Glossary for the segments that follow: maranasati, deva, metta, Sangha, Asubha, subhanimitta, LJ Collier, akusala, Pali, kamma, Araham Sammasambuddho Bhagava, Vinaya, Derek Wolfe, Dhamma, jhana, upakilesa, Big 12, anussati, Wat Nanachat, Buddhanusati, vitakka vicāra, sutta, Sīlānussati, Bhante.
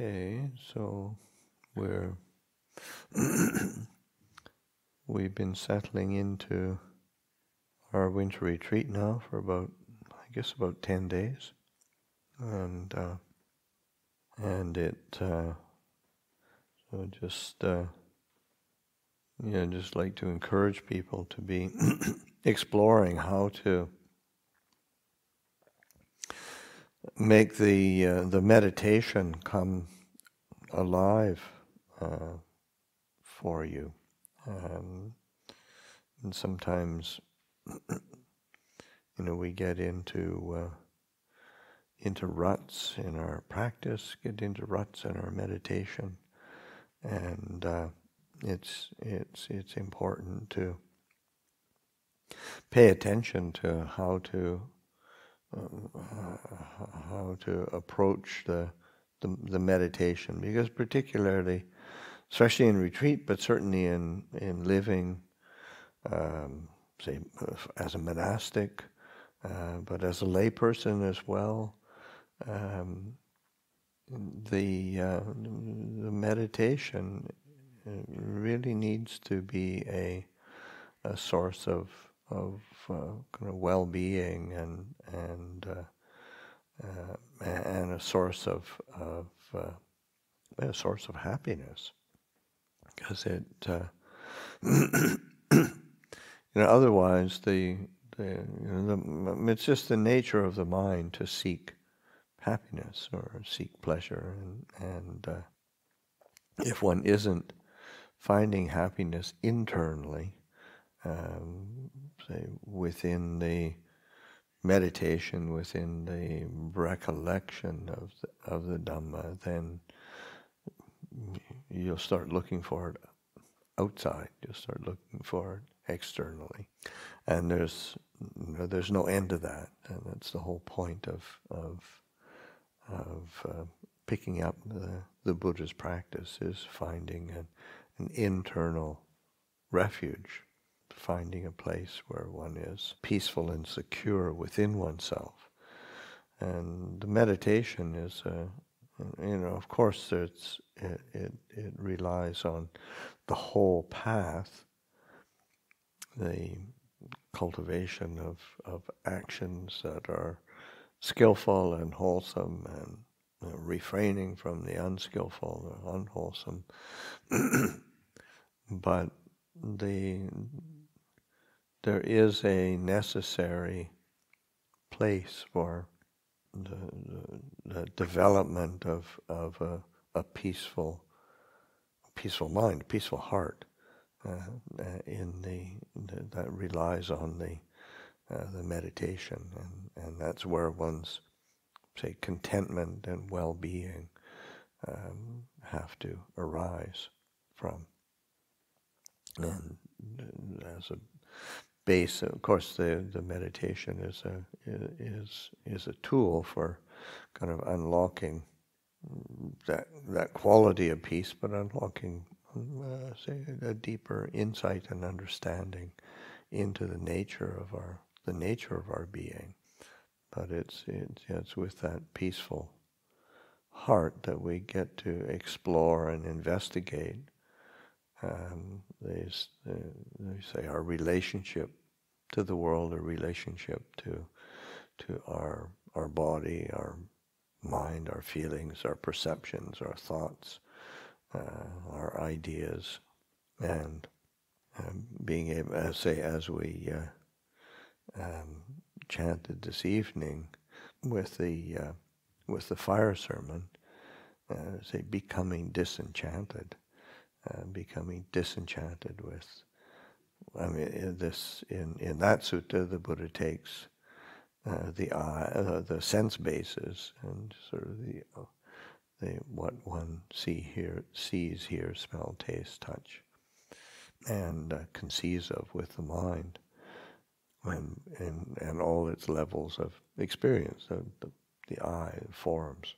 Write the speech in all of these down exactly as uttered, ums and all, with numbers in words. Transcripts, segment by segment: Okay, so we're we've been settling into our winter retreat now for about, I guess, about ten days, and uh, and it uh, so just uh, yeah, just like to encourage people to be exploring how to make the uh, the meditation come alive uh, for you, um, and sometimes you know we get into uh, into ruts in our practice, get into ruts in our meditation, and uh, it's it's it's important to pay attention to how to. Uh, how to approach the, the the meditation, because particularly, especially in retreat, but certainly in in living, um, say as a monastic, uh, but as a layperson as well, um, the uh, the meditation really needs to be a a source of. of uh, kind of well-being and and uh, uh, and a source of of uh, a source of happiness, because it uh, you know otherwise the the, you know, the it's just the nature of the mind to seek happiness or seek pleasure, and and uh, if one isn't finding happiness internally, Um, say within the meditation, within the recollection of the, of the Dhamma, then you'll start looking for it outside. You'll start looking for it externally, and there's you know, there's no end to that, and that's the whole point of of of uh, picking up the, the Buddha's practice, is finding an, an internal refuge. Finding a place where one is peaceful and secure within oneself, and the meditation is, uh, you know, of course, it's it, it it relies on the whole path, the cultivation of of actions that are skillful and wholesome, and you know, refraining from the unskillful or unwholesome, but the There is a necessary place for the, the, the development of of a, a peaceful, peaceful mind, peaceful heart, uh, in the, the that relies on the uh, the meditation, and, and that's where one's say contentment and well-being um, have to arise from, and as a base, of course, the, the meditation is a is is a tool for kind of unlocking that that quality of peace, but unlocking uh, say a deeper insight and understanding into the nature of our the nature of our being. But it's it's it's with that peaceful heart that we get to explore and investigate. Um, they, uh, they say our relationship to the world, our relationship to to our our body, our mind, our feelings, our perceptions, our thoughts, uh, our ideas, and um, being able, as say, as we uh, um, chanted this evening with the uh, with the fire sermon, uh, say, becoming disenchanted. Uh, becoming disenchanted with, I mean, in this in, in that sutta, the Buddha takes uh, the eye, uh, the sense bases, and sort of the uh, the what one see here, sees, hear, smell, taste, touch, and uh, conceives of with the mind, and and, and all its levels of experience, the the, the eye, the forms.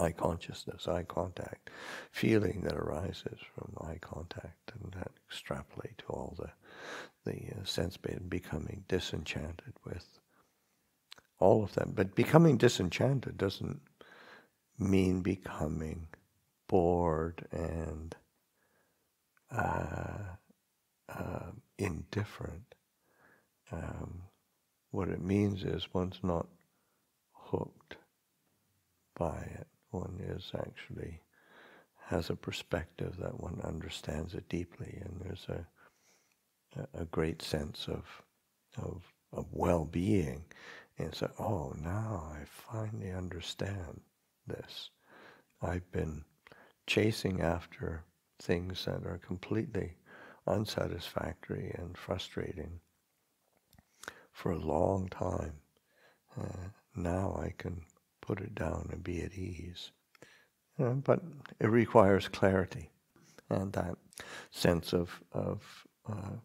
Eye consciousness, eye contact, feeling that arises from eye contact, and that extrapolate to all the the uh, sense base, becoming disenchanted with all of them. But becoming disenchanted doesn't mean becoming bored and uh, uh, indifferent. Um, what it means is one's not hooked by it. One is actually has a perspective that one understands it deeply, and there's a a great sense of of of well-being. And it's like, oh, now I finally understand this. I've been chasing after things that are completely unsatisfactory and frustrating for a long time. Uh, now I can put it down and be at ease. You know, but it requires clarity, and that sense of of uh,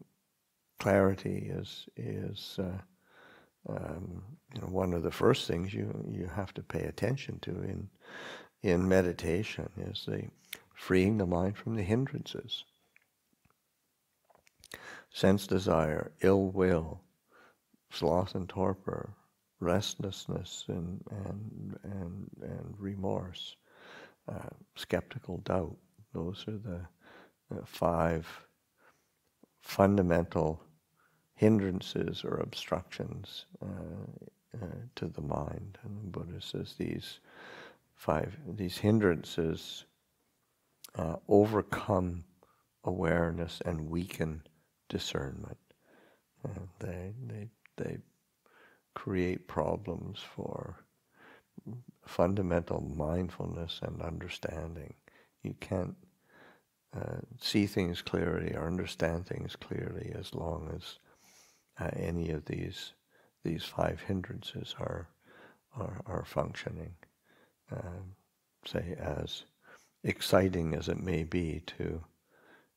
clarity is is uh, um, you know, one of the first things you you have to pay attention to in in meditation, is the freeing the mind from the hindrances, sense desire, ill will, sloth and torpor, restlessness and and and, and remorse, uh, skeptical doubt. Those are the uh, five fundamental hindrances or obstructions uh, uh, to the mind. And the Buddha says these five, these hindrances uh, overcome awareness and weaken discernment. And they they they create problems for fundamental mindfulness and understanding. You can't Uh, see things clearly or understand things clearly as long as uh, any of these these five hindrances are are, are functioning. Uh, say, as exciting as it may be to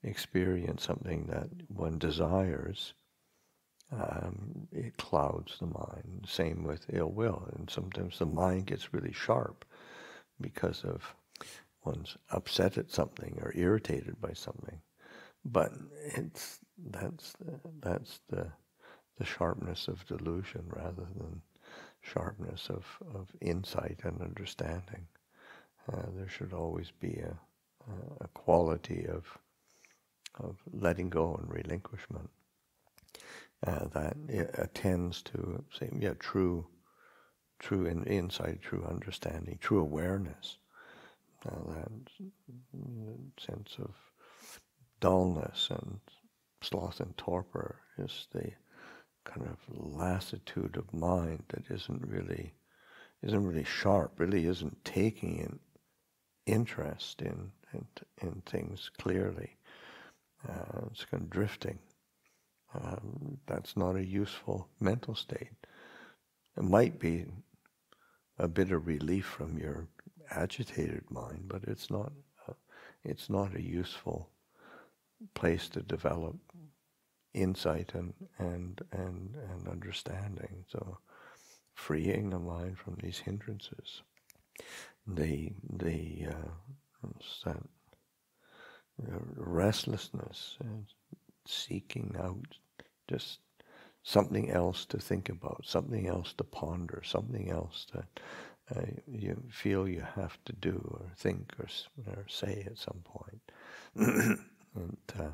experience something that one desires, um, it clouds the mind. Same with ill will, and sometimes the mind gets really sharp because of one's upset at something or irritated by something, but it's that's the, that's the the sharpness of delusion rather than sharpness of, of insight and understanding. Uh, there should always be a, a quality of of letting go and relinquishment uh, that attends to, say, yeah, true true in, insight, true understanding, true awareness. Uh, that sense of dullness and sloth and torpor is the kind of lassitude of mind that isn't really, isn't really sharp, really isn't taking an interest in in, in things clearly. Uh, it's kind of drifting. Um, that's not a useful mental state. It might be a bit of relief from your agitated mind, but it's not a, it's not a useful place to develop insight and and and and understanding. So, freeing the mind from these hindrances, the the uh, that restlessness and seeking out just something else to think about, something else to ponder, something else to Uh, you feel you have to do or think or, or say at some point. And uh,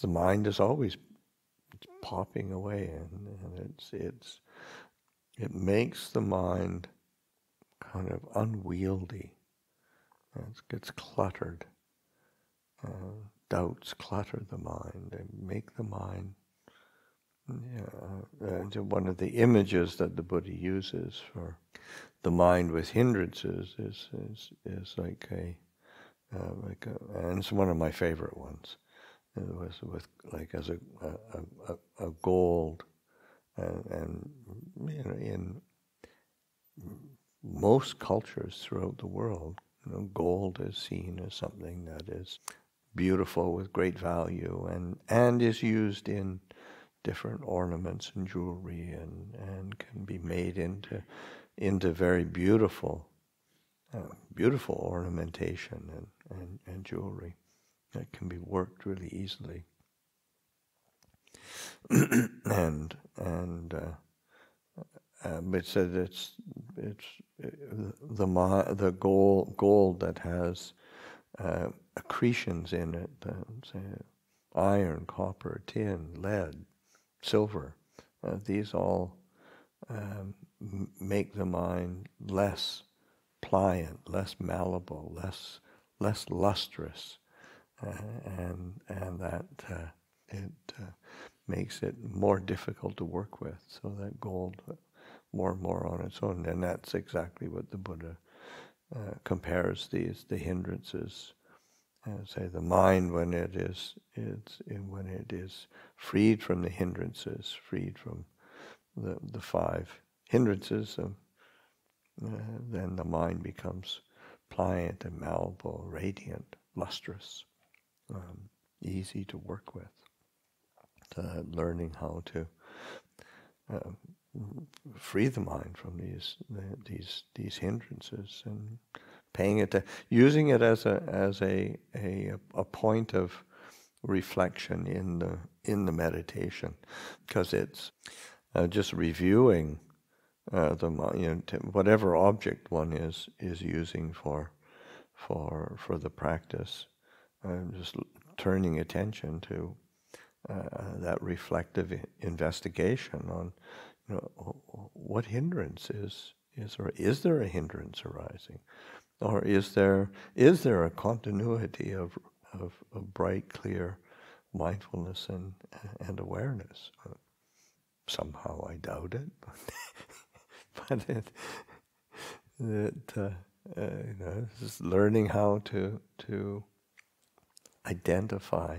the mind is always popping away, and, and it's it's it makes the mind kind of unwieldy. It gets cluttered. Uh, doubts clutter the mind. They make the mind. Yeah, uh, one of the images that the Buddha uses for the mind with hindrances is is, is like a uh, like a, and it's one of my favorite ones. It was with like as a a, a, a gold, and, and you know, in most cultures throughout the world, you know, gold is seen as something that is beautiful with great value, and and is used in different ornaments and jewelry, and, and can be made into into very beautiful, uh, beautiful ornamentation and, and, and jewelry that can be worked really easily. and and uh, Um, it said it's it's the ma, the gold gold that has uh, accretions in it, uh, say iron, copper, tin, lead, silver. Uh, these all um, make the mind less pliant, less malleable, less less lustrous, uh, and and that uh, it uh, makes it more difficult to work with. So that gold. More and more on its own, and that's exactly what the Buddha uh, compares these the hindrances. Uh, say the mind when it is it's when it is freed from the hindrances, freed from the the five hindrances, um, uh, then the mind becomes pliant and malleable, radiant, lustrous, um, easy to work with. Uh, learning how to. Um, free the mind from these these these hindrances and paying it to, using it as a as a a a point of reflection in the in the meditation, because it's uh, just reviewing uh, the you know t whatever object one is is using for for for the practice, and just turning attention to uh, that reflective investigation on. You know, what hindrance is is or is there a hindrance arising, or is there is there a continuity of of, of bright, clear mindfulness and and awareness? Somehow I doubt it, but it that uh, uh, you know, just learning how to to identify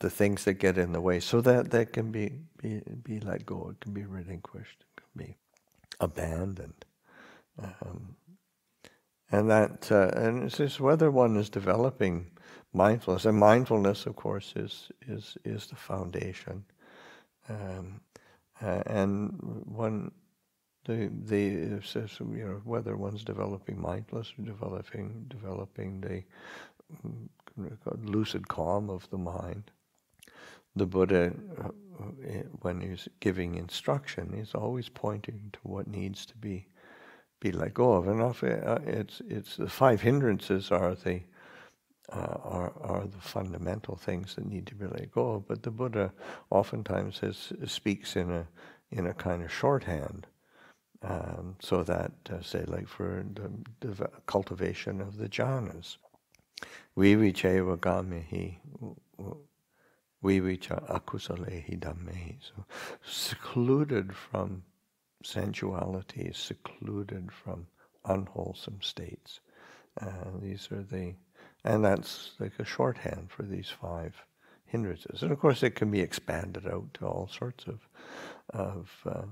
the things that get in the way, so that that can be, be, be let go, it can be relinquished, it can be abandoned. Um, and that, uh, and it's just whether one is developing mindfulness, and mindfulness, of course, is is, is the foundation. Um, uh, and one, the, the just, you know, whether one's developing mindfulness or developing, developing the lucid calm of the mind. The Buddha, when he's giving instruction, he's always pointing to what needs to be be let go of, and often it's it's the five hindrances are the uh, are are the fundamental things that need to be let go of. But the Buddha oftentimes has, speaks in a in a kind of shorthand, um, so that uh, say like for the, the cultivation of the jhanas, viviceva gamihi. Vivicha akusalehi dhammehi, so secluded from sensuality, secluded from unwholesome states. Uh, these are the, and that's like a shorthand for these five hindrances. And of course, it can be expanded out to all sorts of of uh,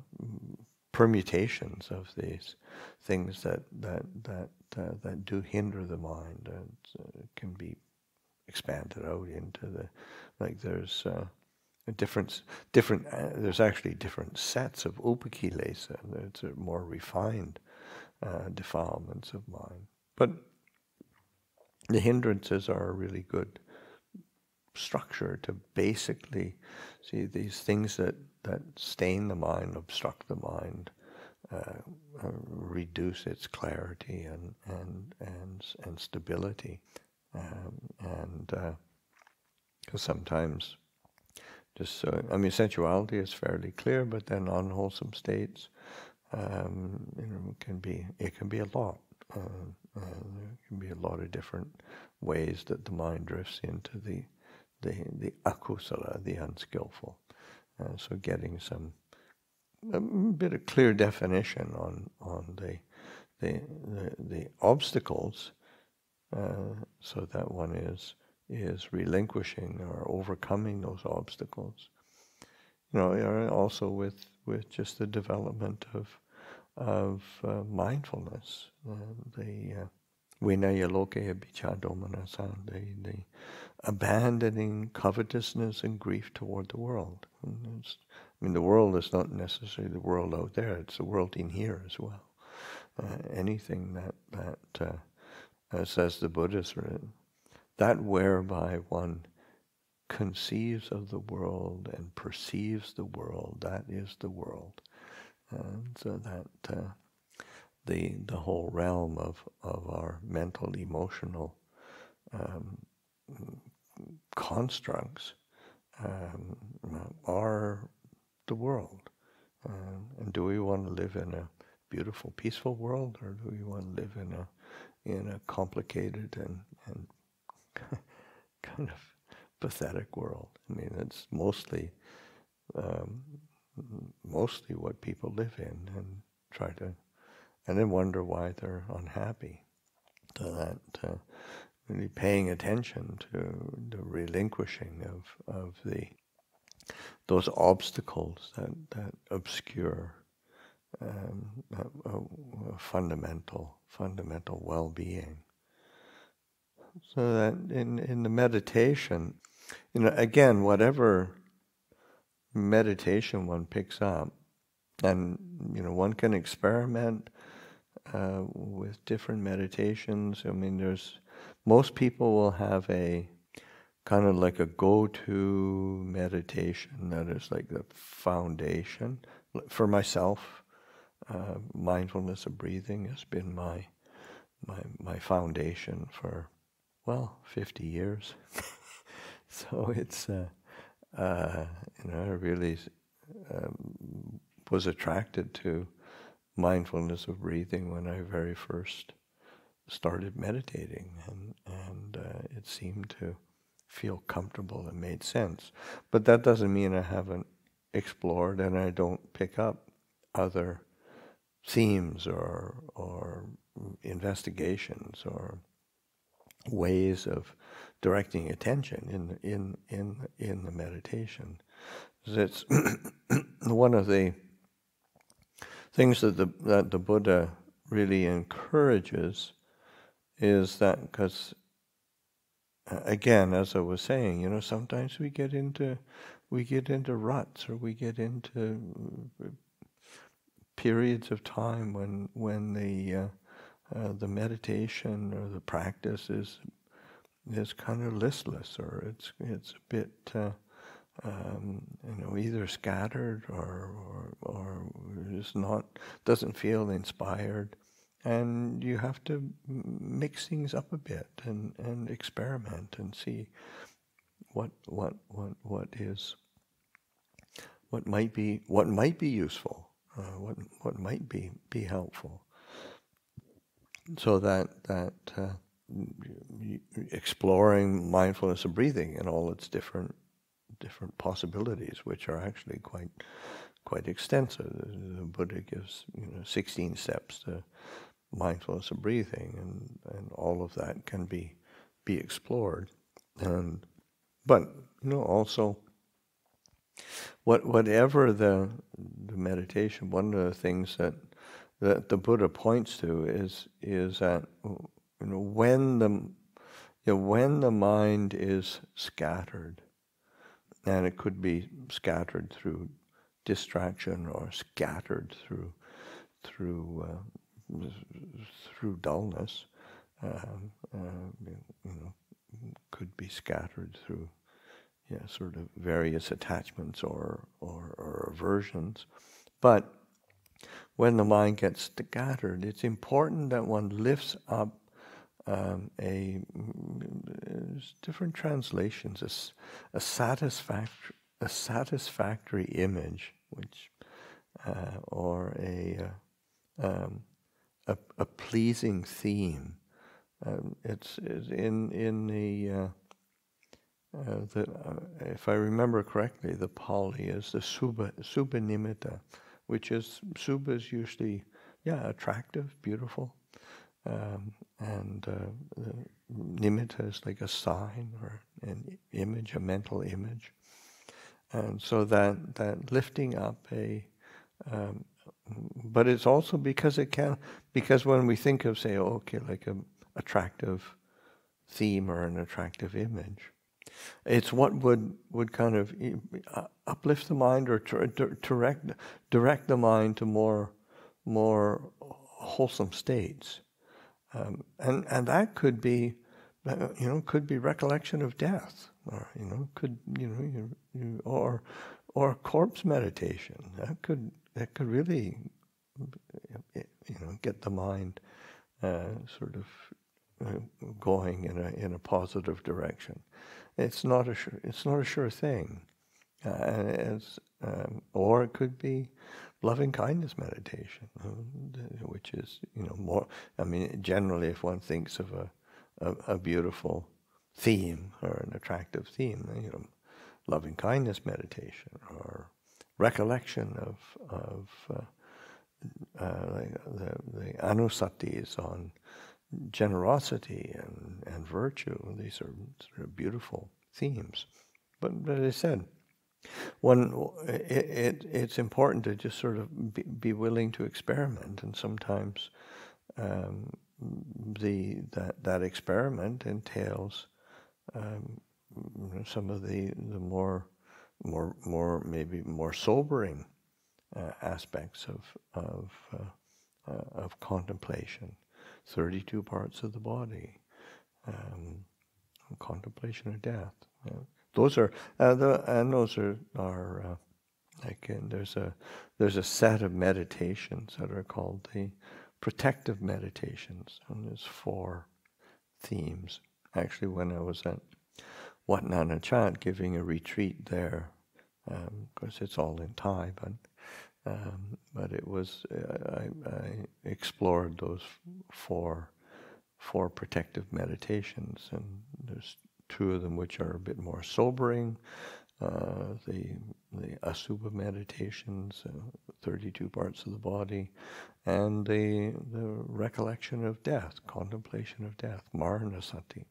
permutations of these things that that that uh, that do hinder the mind, and uh, can be expanded out into the. Like there's uh, a difference, different. Uh, there's actually different sets of upakilesa. It's a more refined uh, defilements of mind. But the hindrances are a really good structure to basically see these things that that stain the mind, obstruct the mind, uh, uh, reduce its clarity and and and and stability, um, and. Uh, Because sometimes, just uh, I mean, sensuality is fairly clear, but then unwholesome states, um, you know, can be it can be a lot. Uh, uh, there can be a lot of different ways that the mind drifts into the the the akusala, the unskillful. Uh, so getting some a bit of clear definition on on the the the, the obstacles, uh, so that one is. is relinquishing or overcoming those obstacles. You know, also with, with just the development of of uh, mindfulness, uh, the vinaya lokeya bhicca domanasa, the the abandoning covetousness and grief toward the world. And it's, I mean, the world is not necessarily the world out there; it's the world in here as well. Uh, anything that that uh, says the Buddhist. That whereby one conceives of the world and perceives the world, that is the world. uh, so that uh, the the whole realm of of our mental, emotional um, constructs um, are the world. Um, and do we want to live in a beautiful, peaceful world, or do we want to live in a in a complicated and and kind of pathetic world? I mean, it's mostly um, mostly what people live in, and try to, and then wonder why they're unhappy. So that uh, really paying attention to the relinquishing of of the those obstacles that that obscure um, a, a fundamental fundamental well-being. So that in, in the meditation, you know, again, whatever meditation one picks up, and, you know, one can experiment uh, with different meditations. I mean, there's, most people will have a kind of like a go-to meditation that is like the foundation. For myself, uh, mindfulness of breathing has been my, my, my foundation for, well, fifty years. So it's, uh, uh, you know, I really um, was attracted to mindfulness of breathing when I very first started meditating, and, and uh, it seemed to feel comfortable and made sense. But that doesn't mean I haven't explored, and I don't pick up other themes or, or investigations or ways of directing attention in in in in the meditation. That's one of the things that the that the Buddha really encourages, is that, because again, as I was saying, you know, sometimes we get into we get into ruts, or we get into periods of time when when the uh, Uh, the meditation or the practice is is kind of listless, or it's it's a bit uh, um, you know, either scattered or or, or just not doesn't feel inspired, and you have to mix things up a bit and, and experiment and see what what what what is what might be what might be useful, uh, what what might be be helpful. So that that uh, exploring mindfulness of breathing and all its different different possibilities, which are actually quite quite extensive. The Buddha gives, you know, sixteen steps to mindfulness of breathing, and, and all of that can be be explored. And but you know, also what whatever the the meditation, one of the things that that the Buddha points to is is that, you know, when the you know, when the mind is scattered, and it could be scattered through distraction, or scattered through through uh, through dullness, um, uh, you know, could be scattered through, yeah, you know, sort of various attachments or or, or aversions, but when the mind gets scattered, it's important that one lifts up um, a different translations, a, a satisfactory, a satisfactory image, which uh, or a, uh, um, a a pleasing theme. Um, it's, it's in in the, uh, uh, the uh, if I remember correctly, the Pali is the subha, subhanimitta, which is, subha is usually, yeah, attractive, beautiful, um, and uh, nimitta is like a sign or an image, a mental image, and so that that lifting up a, um, but it's also because it can, because when we think of, say, oh, okay, like an attractive theme or an attractive image, it's what would, would kind of uplift the mind, or direct direct the mind to more more wholesome states, um, and and that could be, you know, could be recollection of death, or, you know, could, you know, you, you, or or corpse meditation. That could that could really, you know, get the mind uh, sort of uh, going in a in a positive direction. It's not a sure, it's not a sure thing, uh, as um, or it could be loving kindness meditation, which is, you know, more. I mean, generally, if one thinks of a a, a beautiful theme or an attractive theme, you know, loving kindness meditation or recollection of of uh, uh, like the the anussatis on generosity and and virtue. These are sort of beautiful themes, but as I said, one it, it it's important to just sort of be, be willing to experiment, and sometimes um, the that that experiment entails um, some of the the more more more maybe more sobering uh, aspects of of uh, uh, of contemplation. Thirty-two parts of the body, um, contemplation of death. Yeah. Those are uh, the, and those are are uh, like uh, there's a there's a set of meditations that are called the protective meditations, and there's four themes. Actually, when I was at Wat Nanachat giving a retreat there, um, of course it's all in Thai, but. Um, but it was uh, I, I explored those four four protective meditations, and there's two of them which are a bit more sobering, uh, the the Asubha meditations, uh, thirty-two parts of the body, and the the recollection of death, contemplation of death, maranasati.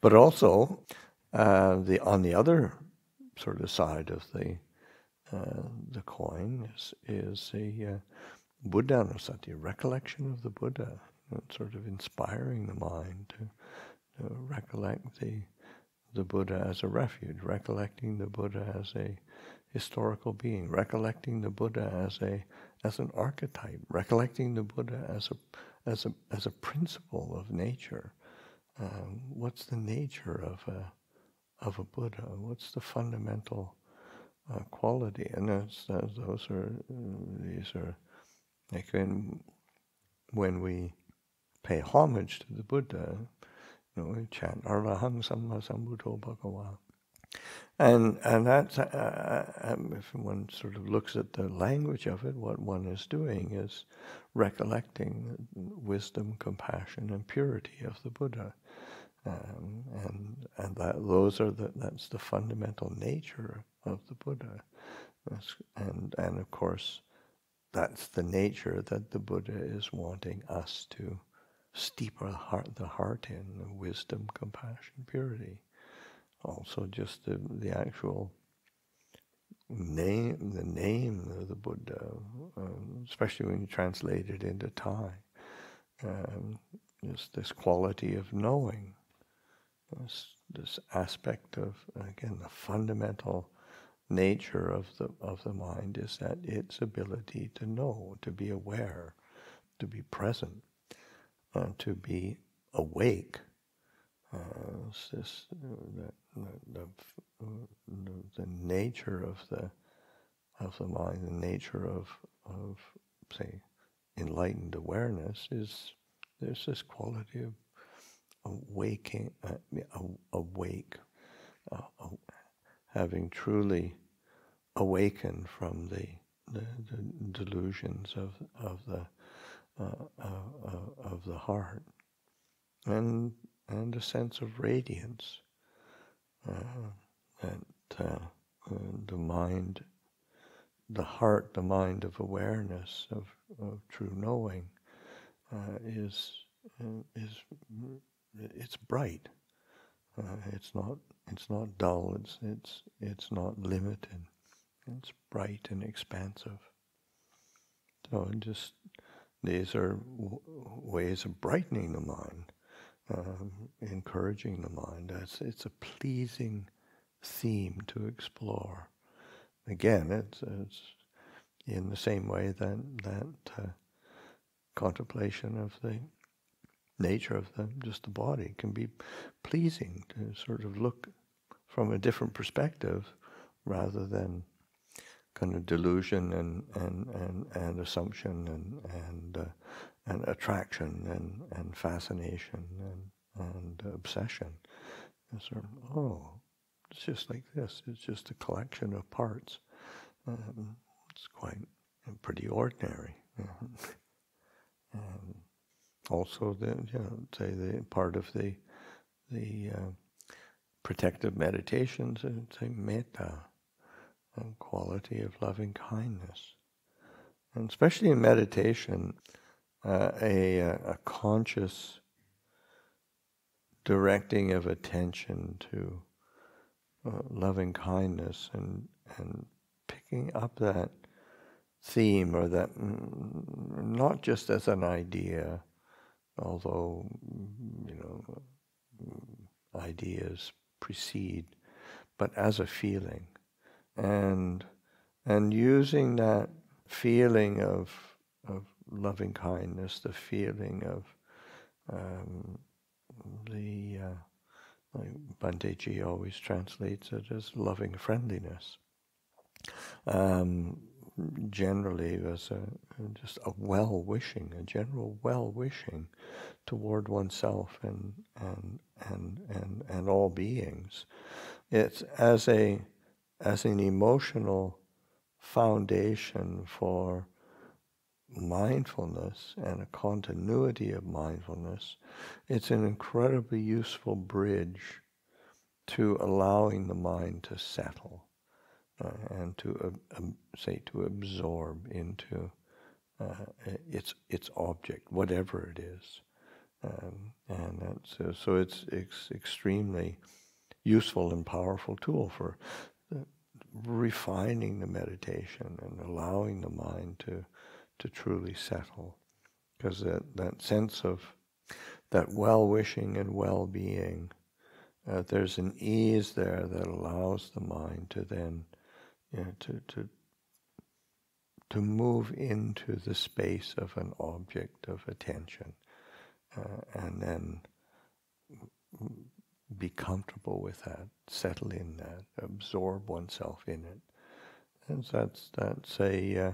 But also uh, the on the other sort of side of the Uh, the coin is is a uh, Buddhanusati, recollection of the Buddha, you know, sort of inspiring the mind to, to recollect the the Buddha as a refuge, recollecting the Buddha as a historical being, recollecting the Buddha as a as an archetype, recollecting the Buddha as a as a as a principle of nature. Um, what's the nature of a of a Buddha? What's the fundamental Uh, quality, and that's, uh, those are uh, these are like when when we pay homage to the Buddha, you know, we chant Araham Sammasambuddho Bhagava, and and that's uh, um, if one sort of looks at the language of it, what one is doing is recollecting wisdom, compassion, and purity of the Buddha. Um, and and that, those are the that's the fundamental nature of the Buddha, that's, and and of course, that's the nature that the Buddha is wanting us to steep our heart the heart in: wisdom, compassion, purity. Also, just the the actual name, the name of the Buddha, um, especially when you translate it into Thai, um, is this quality of knowing. This, this aspect of, again, the fundamental nature of the of the mind is that its ability to know, to be aware, to be present, and uh, to be awake. Uh, it's this, uh, the, the, the nature of the of the mind, the nature of of say enlightened awareness is there's this quality of awaking, uh, awake, uh, uh, having truly awakened from the the, the delusions of of the uh, uh, uh, of the heart, and and a sense of radiance uh, that uh, uh, the mind, the heart, the mind of awareness of of true knowing uh, is uh, is. It's bright. Uh, it's not. It's not dull. It's. It's. It's not limited. It's bright and expansive. So just these are w- ways of brightening the mind, um, encouraging the mind. It's. It's a pleasing theme to explore. Again, it's. It's in the same way that that uh, contemplation of the nature of the just the body can be pleasing to sort of look from a different perspective, rather than kind of delusion and and and, and assumption and and uh, and attraction and and fascination and and obsession. And sort of, oh, it's just like this. It's just a collection of parts. Um, it's quite pretty ordinary. Yeah. Um, also, the you know, say the part of the the uh, protective meditations, say metta, and quality of loving kindness, and especially in meditation, uh, a a conscious directing of attention to uh, loving kindness and and picking up that theme, or that, not just as an idea, although, you know, ideas precede, but as a feeling, and and using that feeling of of loving kindness, the feeling of um, the uh, like Bhante always translates it as loving friendliness. Um, generally as a, just a well-wishing, a general well-wishing toward oneself and, and and and and all beings. It's as a as an emotional foundation for mindfulness and a continuity of mindfulness. It's an incredibly useful bridge to allowing the mind to settle. Uh, and to uh, um, say to absorb into uh, its its object, whatever it is, um, and that's uh, so it's it's extremely useful and powerful tool for uh, refining the meditation and allowing the mind to to truly settle, because that that sense of that well-wishing and well-being, uh, there's an ease there that allows the mind to then. Yeah, to, to to move into the space of an object of attention, uh, and then be comfortable with that, settle in that, absorb oneself in it. And so that's that's a uh,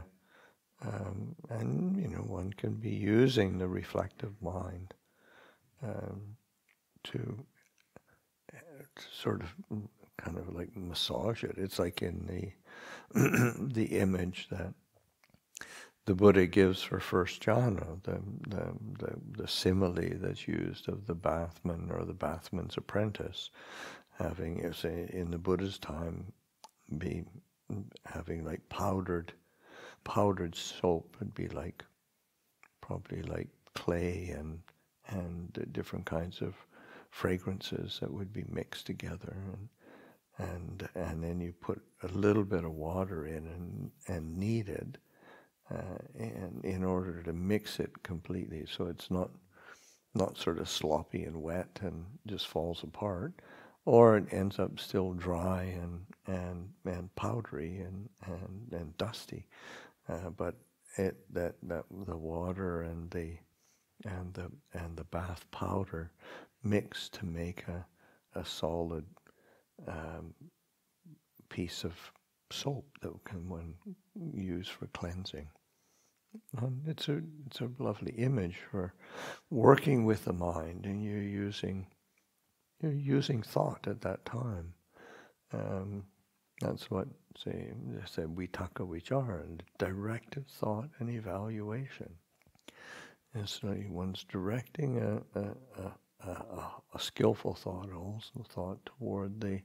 um, and you know, one can be using the reflective mind um, to, uh, to sort of kind of like massage it. It's like in the the image that the Buddha gives for first jhana, the, the the the simile that's used of the bathman or the bathman's apprentice, having, say, in the Buddha's time, be having like powdered powdered soap would be like probably like clay and and different kinds of fragrances that would be mixed together, and And and then you put a little bit of water in and and knead it, uh, and in order to mix it completely, so it's not not sort of sloppy and wet and just falls apart, or it ends up still dry and and and powdery and and and dusty, uh, but it that that the water and the and the and the bath powder mix to make a a solid Um, piece of soap that can one use for cleansing. And it's a it's a lovely image for working with the mind, and you're using you're using thought at that time. Um, that's what say they say vitakka vicāra, and directed thought and evaluation. And so one's directing a. a, a Uh, a, a skillful thought, also thought toward the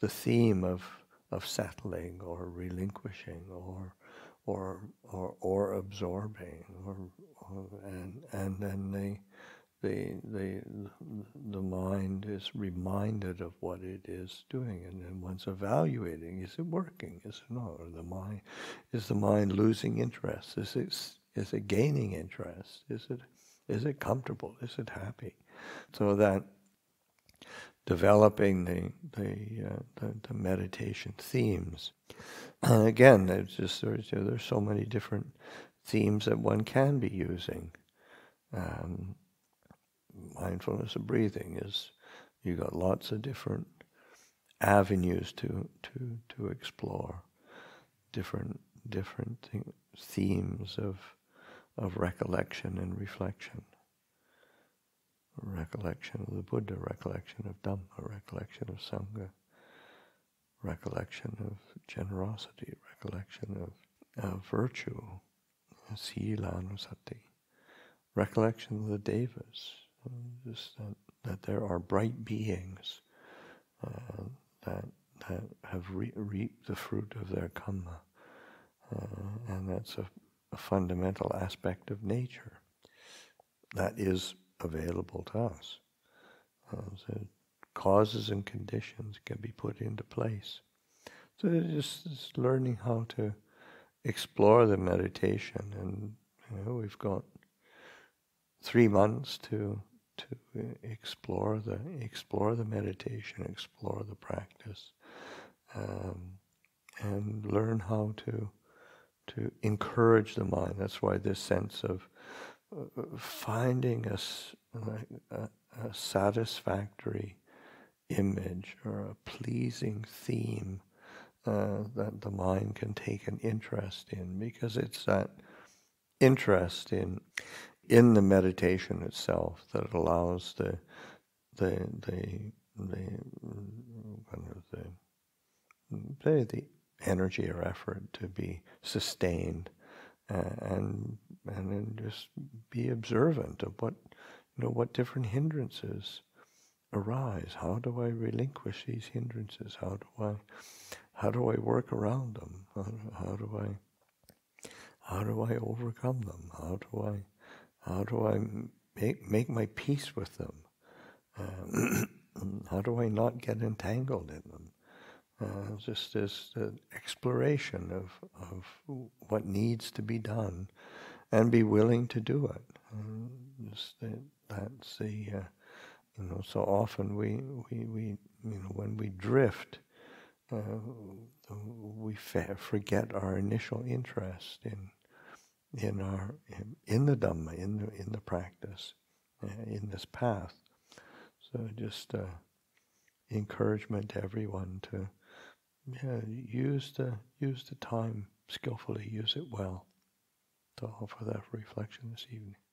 the theme of of settling or relinquishing or or or or absorbing, or, or and and then the the the the mind is reminded of what it is doing, and then one's evaluating: is it working? Is it not? Or the mind is the mind losing interest? Is it is it gaining interest? Is it is it comfortable? Is it happy? So that developing the the, uh, the, the meditation themes, and again, there's just there's, you know, there's so many different themes that one can be using. Um, mindfulness of breathing is, you got lots of different avenues to to to explore. different different th- themes of of recollection and reflection. Recollection of the Buddha, recollection of Dhamma, recollection of Sangha, recollection of generosity, recollection of, of virtue, Sīlānussati, recollection of the devas, just that, that there are bright beings uh, that that have re- reaped the fruit of their kamma, uh, and that's a, a fundamental aspect of nature that is available to us. Uh, so causes and conditions can be put into place. So it's just it's learning how to explore the meditation, and you know, we've got three months to to explore the explore the meditation, explore the practice, um, and learn how to to encourage the mind. That's why this sense of finding a, a, a satisfactory image or a pleasing theme uh, that the mind can take an interest in, because it's that interest in in the meditation itself that allows the the the the the, the, the energy or effort to be sustained. Uh, and and then just be observant of what you know what different hindrances arise. How do I relinquish these hindrances? How do I how do I work around them? How do, how do I how do I overcome them? How do I how do I make make my peace with them? Um, how do I not get entangled in them? Uh, just this uh, exploration of of what needs to be done, and be willing to do it. And just that, that's the uh, you know. So often we we we you know when we drift, uh, we fa- forget our initial interest in in our in, in the Dhamma, in the in the practice, uh, in this path. So just uh, encouragement to everyone to. Yeah, use the use the time skillfully, use it well. That's all for that reflection this evening.